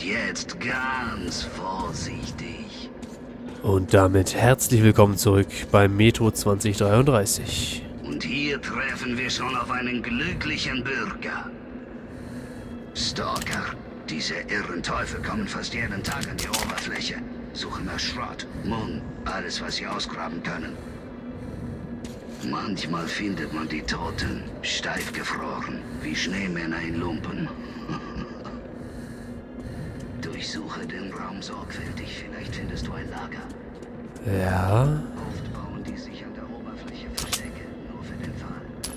Und jetzt ganz vorsichtig. Und damit herzlich willkommen zurück beim Metro 2033. Und hier treffen wir schon auf einen glücklichen Bürger. Stalker, diese irren Teufel kommen fast jeden Tag an die Oberfläche. Suchen nach Schrott, Mund, alles, was sie ausgraben können. Manchmal findet man die Toten, steif gefroren, wie Schneemänner in Lumpen. Durchsuche den Raum sorgfältig, vielleicht findest du ein Lager. Ja. Oft bauen die sich an der Oberfläche Verstecke, nur für den Fall.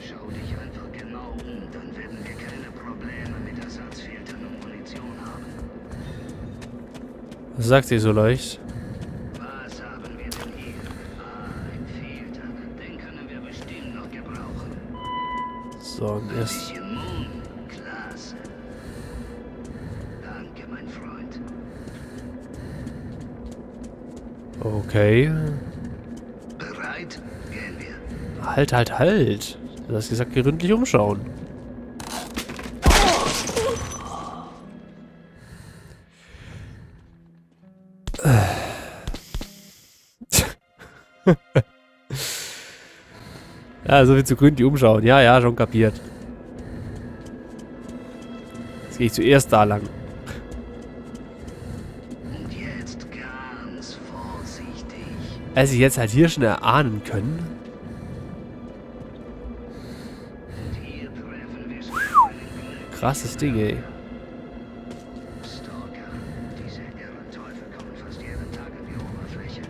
Schau dich einfach genau um, dann werden wir keine Probleme mit Ersatzfiltern und Munition haben. Was sagt ihr so leicht? Ist. Klasse. Danke, mein Freund. Okay. Bereit? Gehen wir. Halt. Du hast gesagt, gründlich umschauen. Ja, so viel zu gründlich umschauen. Ja, schon kapiert. Jetzt gehe ich zuerst da lang. Und jetzt ganz vorsichtig. Also jetzt halt hier schon erahnen können. Und hier treffen wir schon einen krasses Ding, ey. Stalker, diese irren Teufel kommen fast jeden Tag an die Oberfläche.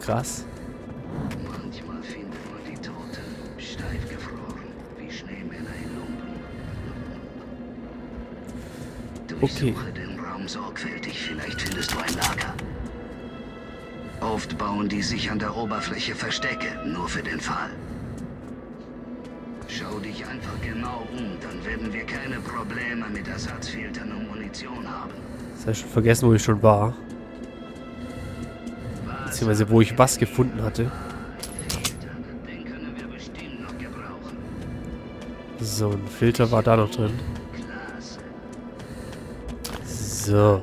Krass. Manchmal findet man die Toten, steif gefroren, wie Schneemänner in Lumpen. Durchsuche den Raum sorgfältig, vielleicht findest du ein Lager. Oft bauen die sich an der Oberfläche Verstecke, nur für den Fall. Schau dich einfach genau um, dann werden wir keine Probleme mit Ersatzfiltern und Munition haben. Das habe ich schon vergessen, wo ich schon war. Beziehungsweise wo ich was gefunden hatte. So, ein Filter war da noch drin. So.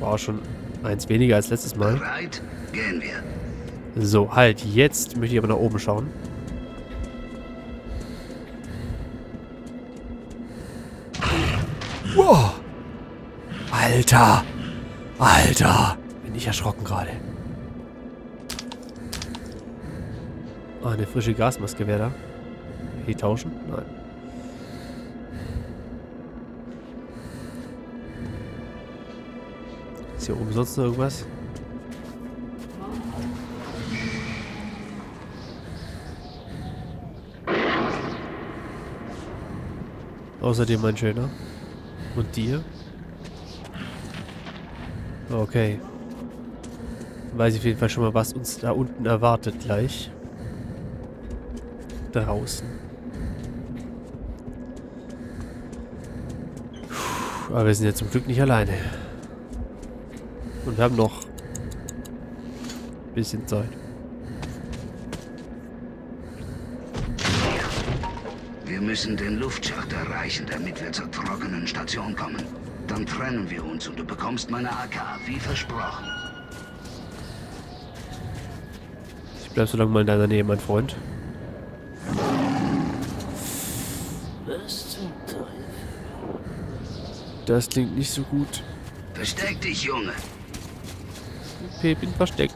War auch schon eins weniger als letztes Mal. So, halt. Jetzt möchte ich aber nach oben schauen. Wow. Alter! Bin ich erschrocken gerade. Ah, eine frische Gasmaske wäre da. Die tauschen? Nein. Ist hier oben sonst noch irgendwas? Außerdem mein Schöner. Und dir? Okay. Weiß ich auf jeden Fall schon mal, was uns da unten erwartet gleich. Draußen. Puh, aber wir sind ja zum Glück nicht alleine. Und haben noch ein bisschen Zeit. Wir müssen den Luftschacht erreichen, damit wir zur trockenen Station kommen. Dann trennen wir uns und du bekommst meine AK, wie versprochen. Ich bleib so lange mal in deiner Nähe, mein Freund. Was zum Teufel? Das klingt nicht so gut. Versteck dich, Junge. Okay, bin versteckt.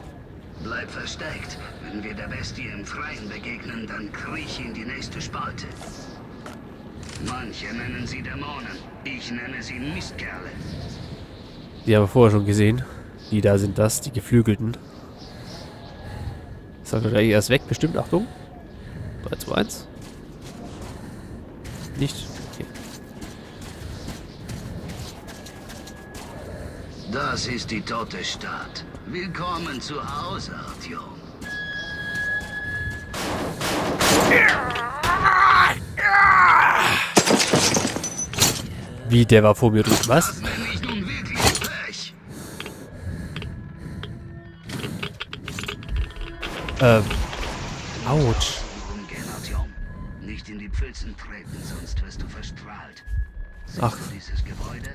Bleib versteckt. Wenn wir der Bestie im Freien begegnen, dann kriech in die nächste Spalte. Manche nennen sie Dämonen. Ich nenne sie Mistkerle. Die haben wir vorher schon gesehen. Die da sind das, die Geflügelten. Das hat er gleich erst weg, bestimmt. Achtung. 3, 2, 1. Nicht. Okay. Das ist die tote Stadt. Willkommen zu Hause, Artyom. Wie, der war vor mir drüben, was? Autsch. Nicht in die Pfützen treten, sonst wirst du verstrahlt. Ach, dieses Gebäude,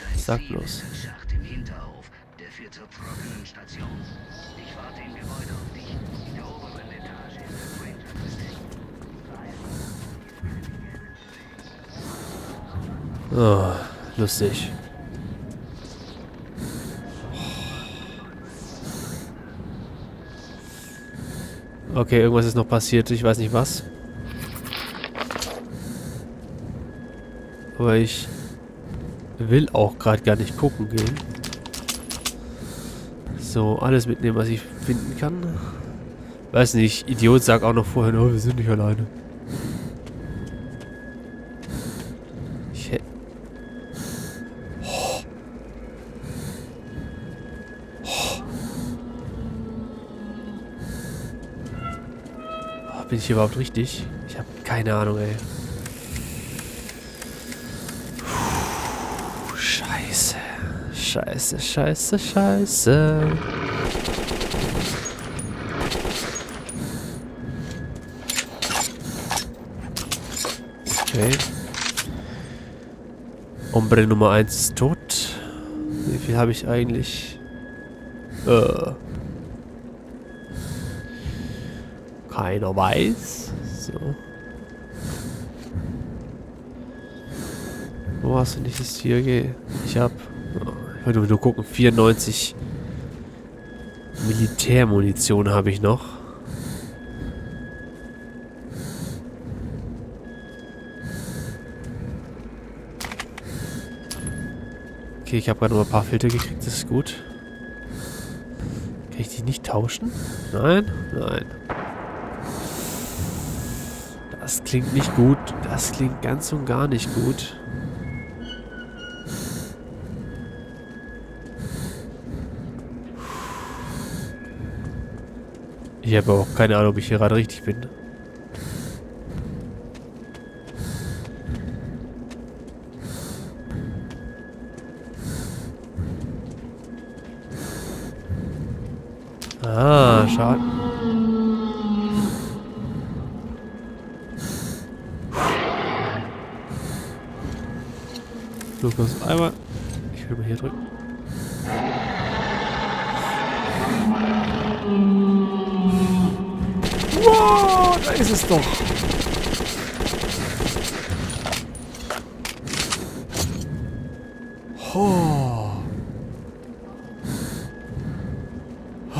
dein saglos. Schacht im Hinterhof, der führt zur trockenen Station. Ich warte im Gebäude auf dich, in der oberen Etage. Oh, lustig. Okay, irgendwas ist noch passiert. Ich weiß nicht was. Aber ich will auch gerade gar nicht gucken gehen. So, alles mitnehmen, was ich finden kann. Weiß nicht, Idiot sagt auch noch vorher, oh, wir sind nicht alleine. Ich hätte... Oh. Oh. Oh, bin ich überhaupt richtig? Ich habe keine Ahnung, ey. Scheiße, scheiße, scheiße. Okay. Hombre Nummer 1 ist tot. Wie viel habe ich eigentlich? Keiner weiß. So. Wo hast du nicht das hier? Ich habe... Ich wollte nur gucken, 94 Militärmunition habe ich noch. Okay, ich habe gerade noch ein paar Filter gekriegt, das ist gut. Kann ich die nicht tauschen? Nein, nein. Das klingt nicht gut. Das klingt ganz und gar nicht gut. Ich habe auch keine Ahnung, ob ich hier gerade richtig bin. Ah, schade. So, kurz einmal. Ich will mal hier drücken. Wow, da ist es doch. Oh. Oh,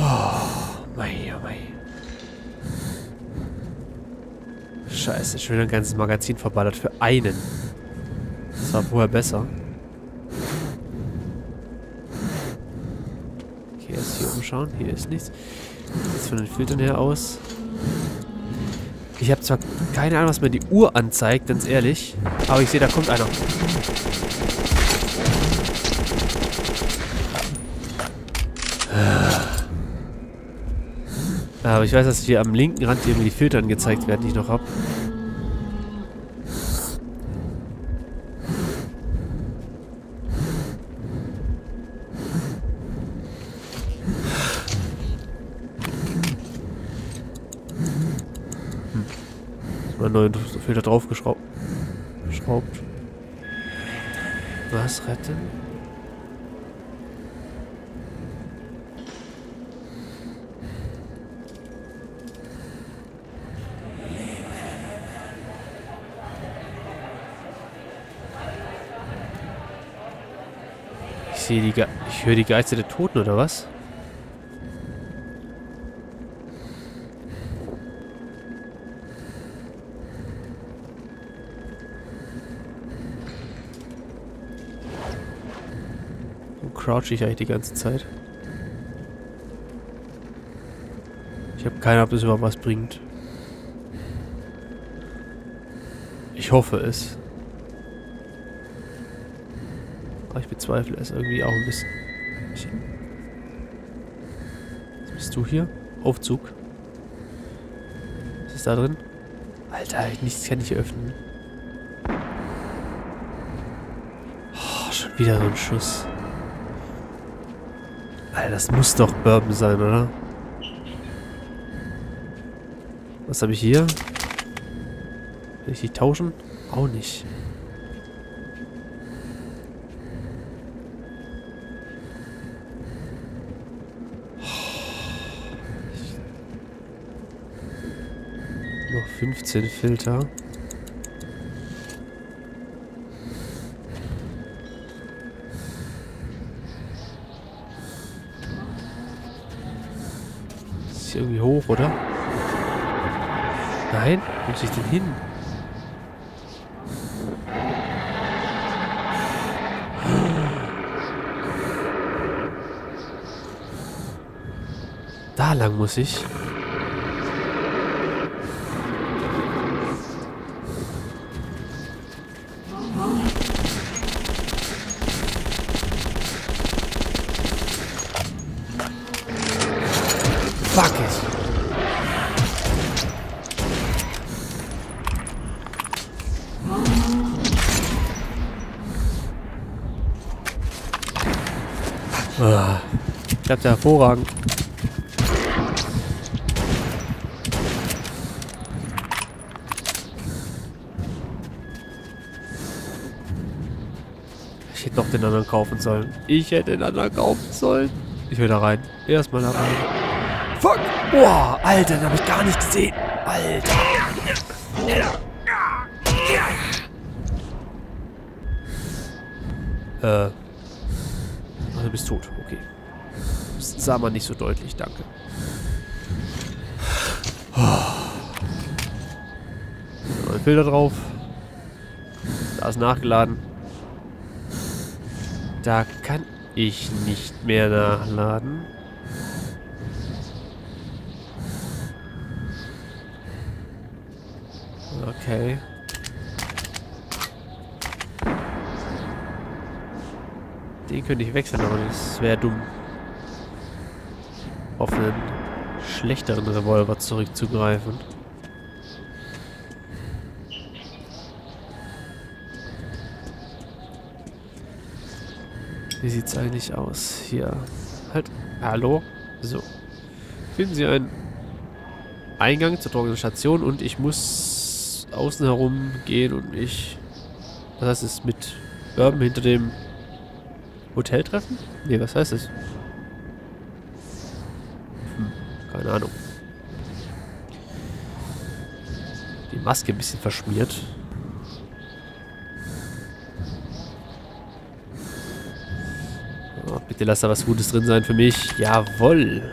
mei, oh mei. Scheiße, schon wieder ein ganzes Magazin verballert für einen. Das war vorher besser. Okay, erst hier umschauen. Hier ist nichts. Jetzt von den Filtern her aus. Ich habe zwar keine Ahnung, was mir die Uhr anzeigt, ganz ehrlich, aber ich sehe, da kommt einer. Aber ich weiß, dass hier am linken Rand irgendwie die Filter angezeigt werden, die ich noch habe. Neuen Filter draufgeschraubt. Was retten? Ich sehe die ich höre die Geister der Toten oder was? Crouche ich eigentlich die ganze Zeit. Ich habe keine Ahnung, ob das überhaupt was bringt. Ich hoffe es. Aber ich bezweifle es irgendwie auch ein bisschen. Was bist du hier? Aufzug. Was ist da drin? Alter, nichts kann ich öffnen. Oh, schon wieder so ein Schuss. Alter, das muss doch Bourbon sein, oder? Was habe ich hier? Will ich die tauschen? Auch nicht. Noch 15 Filter. Ist hier irgendwie hoch, oder? Nein? Wo muss ich denn hin? Da lang muss ich. Fuck it. Ah, klappt ja hervorragend. Ich hätte noch den anderen kaufen sollen. Ich will da rein. Erstmal da rein. Fuck! Boah, Alter, den hab ich gar nicht gesehen. Alter. Du bist tot, okay. Das sah man nicht so deutlich, danke. Neue Bilder drauf. Da ist nachgeladen. Da kann ich nicht mehr nachladen. Okay. Den könnte ich wechseln, aber das wäre dumm. Auf einen schlechteren Revolver zurückzugreifen. Wie sieht's eigentlich aus? Hier. Halt. Hallo? So. Finden Sie einen Eingang zur trockenen Station und ich muss außen herum gehen und ich... Was heißt es? Mit Urban hinter dem Hotel treffen? Ne, was heißt es? Keine Ahnung. Die Maske ein bisschen verschmiert. Oh, bitte lass da was Gutes drin sein für mich. Jawoll!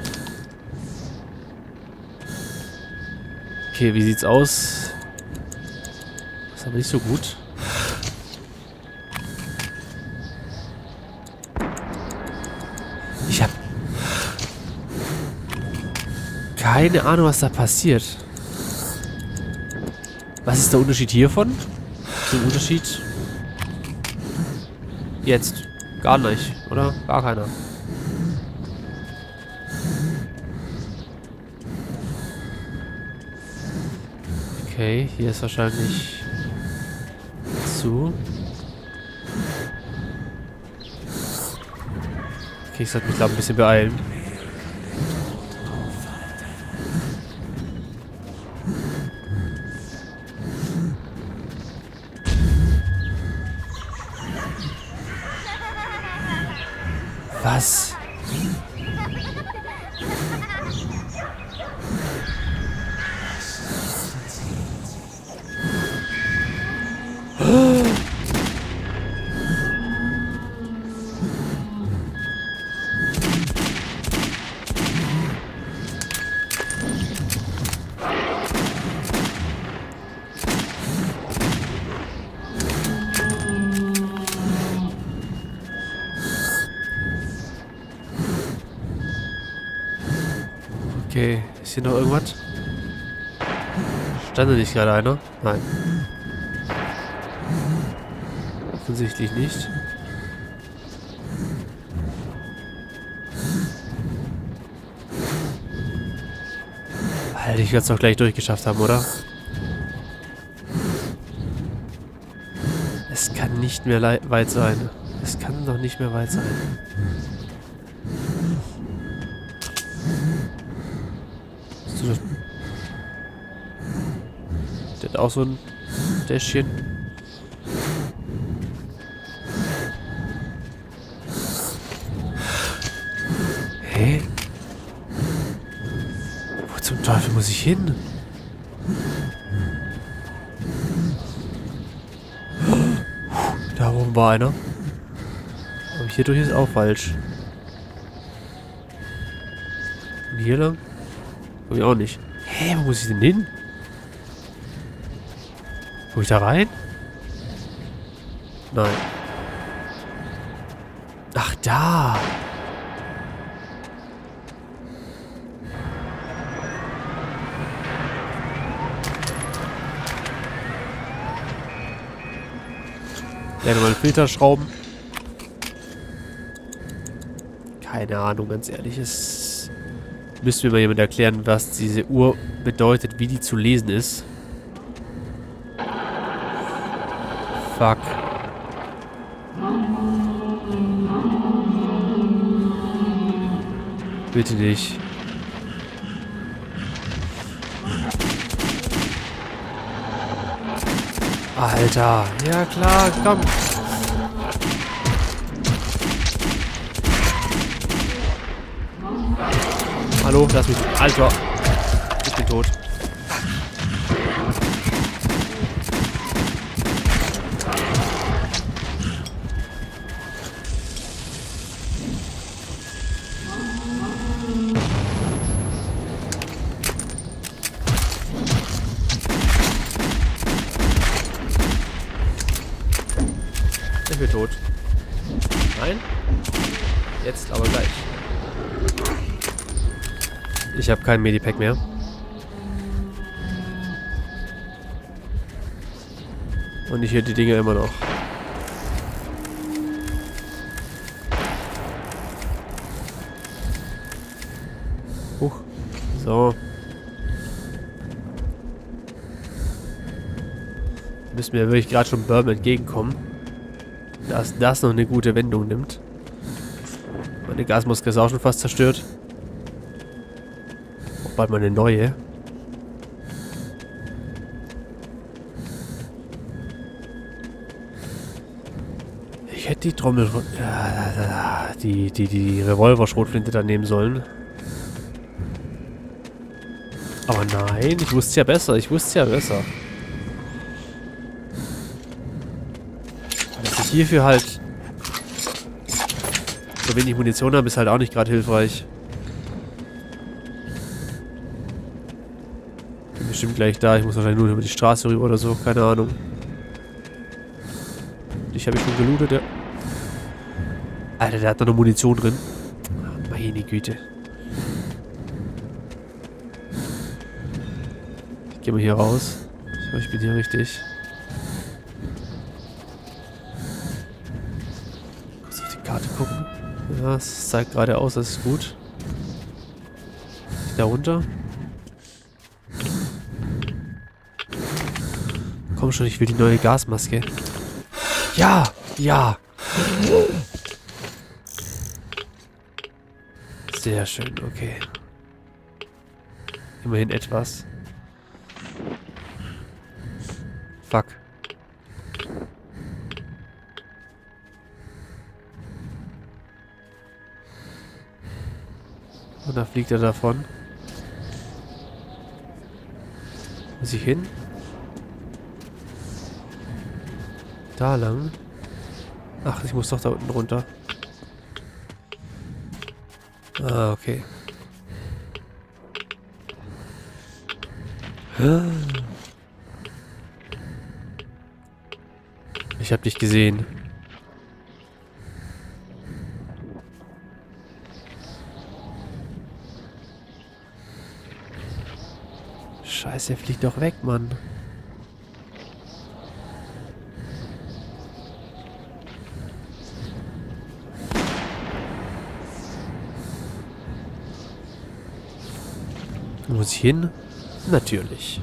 Okay, wie sieht's aus? Aber nicht so gut. Ich habe keine Ahnung, was da passiert. Was ist der Unterschied hiervon? Zum Unterschied jetzt gar nicht, oder? Gar keiner. Okay, hier ist wahrscheinlich... Okay, ich sollte mich da ein bisschen beeilen. Was? Okay, ist hier noch irgendwas? Stand da nicht gerade einer? Nein. Offensichtlich nicht. Alter, ich werde es doch gleich durchgeschafft haben, oder? Es kann nicht mehr weit sein. Es kann doch nicht mehr weit sein. Der hat auch so ein Täschchen. Hä? Wo zum Teufel muss ich hin? Da oben war einer. Aber hier durch ist auch falsch. Und hier lang? Komm ich auch nicht. Hä, wo muss ich denn hin? Komm ich da rein? Nein. Ach, da! Lerne mal Filter schrauben. Keine Ahnung, ganz ehrlich. Es müsste mir mal jemand erklären, was diese Uhr bedeutet, wie die zu lesen ist. Fuck. Bitte nicht. Alter. Ja klar, komm. Hallo, lass mich. Alter. Ich bin tot. Ich bin tot. Nein. Jetzt aber gleich. Ich habe kein Medipack mehr. Und ich höre die Dinger immer noch. Huch. So. Müssen wir wirklich gerade schon Burm entgegenkommen. Dass das noch eine gute Wendung nimmt. Meine Gasmaske ist auch schon fast zerstört. Auch bald mal eine neue. Ich hätte die Trommel... Die Revolver-Schrotflinte da nehmen sollen. Aber nein, ich wusste es ja besser. Hierfür halt so wenig Munition habe, ist halt auch nicht gerade hilfreich. Bin bestimmt gleich da. Ich muss wahrscheinlich nur über die Straße rüber oder so. Keine Ahnung. Ich habe schon gelootet, ja. Alter, der hat da noch Munition drin. Meine Güte. Ich gehe mal hier raus. Ich glaube, ich bin hier richtig. Gucken. Ja, es zeigt gerade aus, das ist gut. Da runter. Komm schon, ich will die neue Gasmaske. Ja! Ja! Sehr schön, okay. Immerhin etwas. Fuck. Und da fliegt er davon. Muss ich hin? Da lang? Ach, ich muss doch da unten runter. Ah, okay. Ich hab dich gesehen. Scheiße, er fliegt doch weg, Mann. Muss ich hin? Natürlich.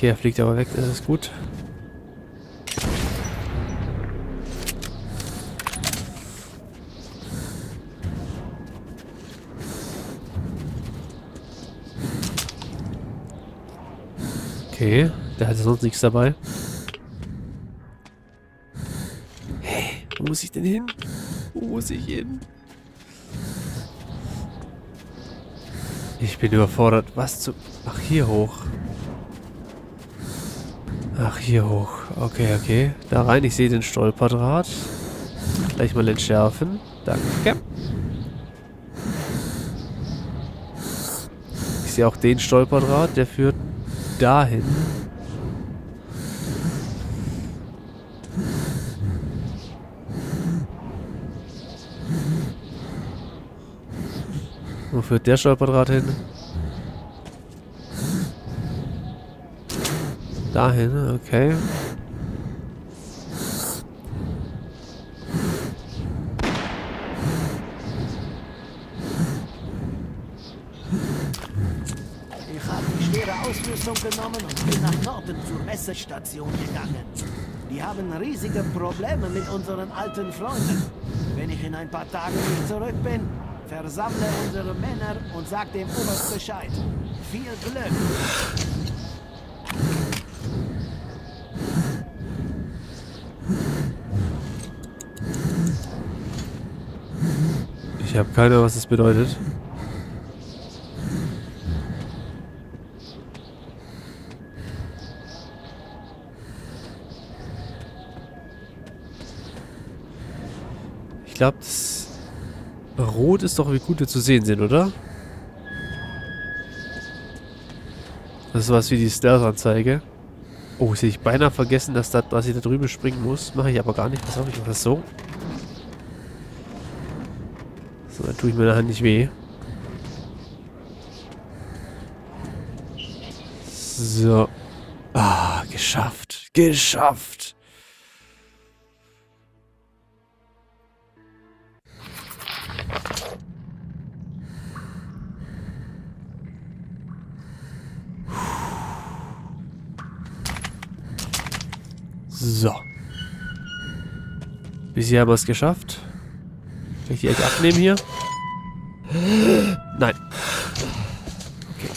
Okay, er fliegt aber weg, das ist gut. Okay, der hatte sonst nichts dabei. Hey, wo muss ich denn hin? Wo muss ich hin? Ich bin überfordert. Was zu... Ach, hier hoch. Ach, hier hoch. Okay, okay. Da rein. Ich sehe den Stolperdraht. Gleich mal entschärfen. Danke. Ich sehe auch den Stolperdraht. Der führt dahin. Wo führt der Stolperdraht hin? Dahin, okay. Ich habe die schwere Ausrüstung genommen und bin nach Norden zur Messestation gegangen. Die haben riesige Probleme mit unseren alten Freunden. Wenn ich in ein paar Tagen nicht zurück bin, versammle unsere Männer und sag dem Oberst Bescheid. Viel Glück! Ich habe keine Ahnung, was das bedeutet. Ich glaube, das Rot ist doch, wie gut wir zu sehen sind, oder? Das ist was wie die Stealth-Anzeige. Oh, sehe ich beinahe vergessen, dass ich da drüben springen muss. Mache ich aber gar nicht. Pass auf, ich mache das so. So, dann tue ich mir der Hand nicht weh. So. Ah, geschafft. Geschafft. So. Bisher haben wir es geschafft. Kann ich die Ecke abnehmen hier? Nein. Okay.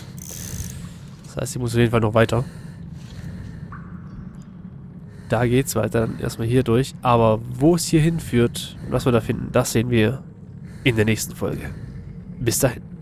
Das heißt, ich muss auf jeden Fall noch weiter. Da geht's weiter. Dann erstmal hier durch. Aber wo es hier hinführt und was wir da finden, das sehen wir in der nächsten Folge. Bis dahin.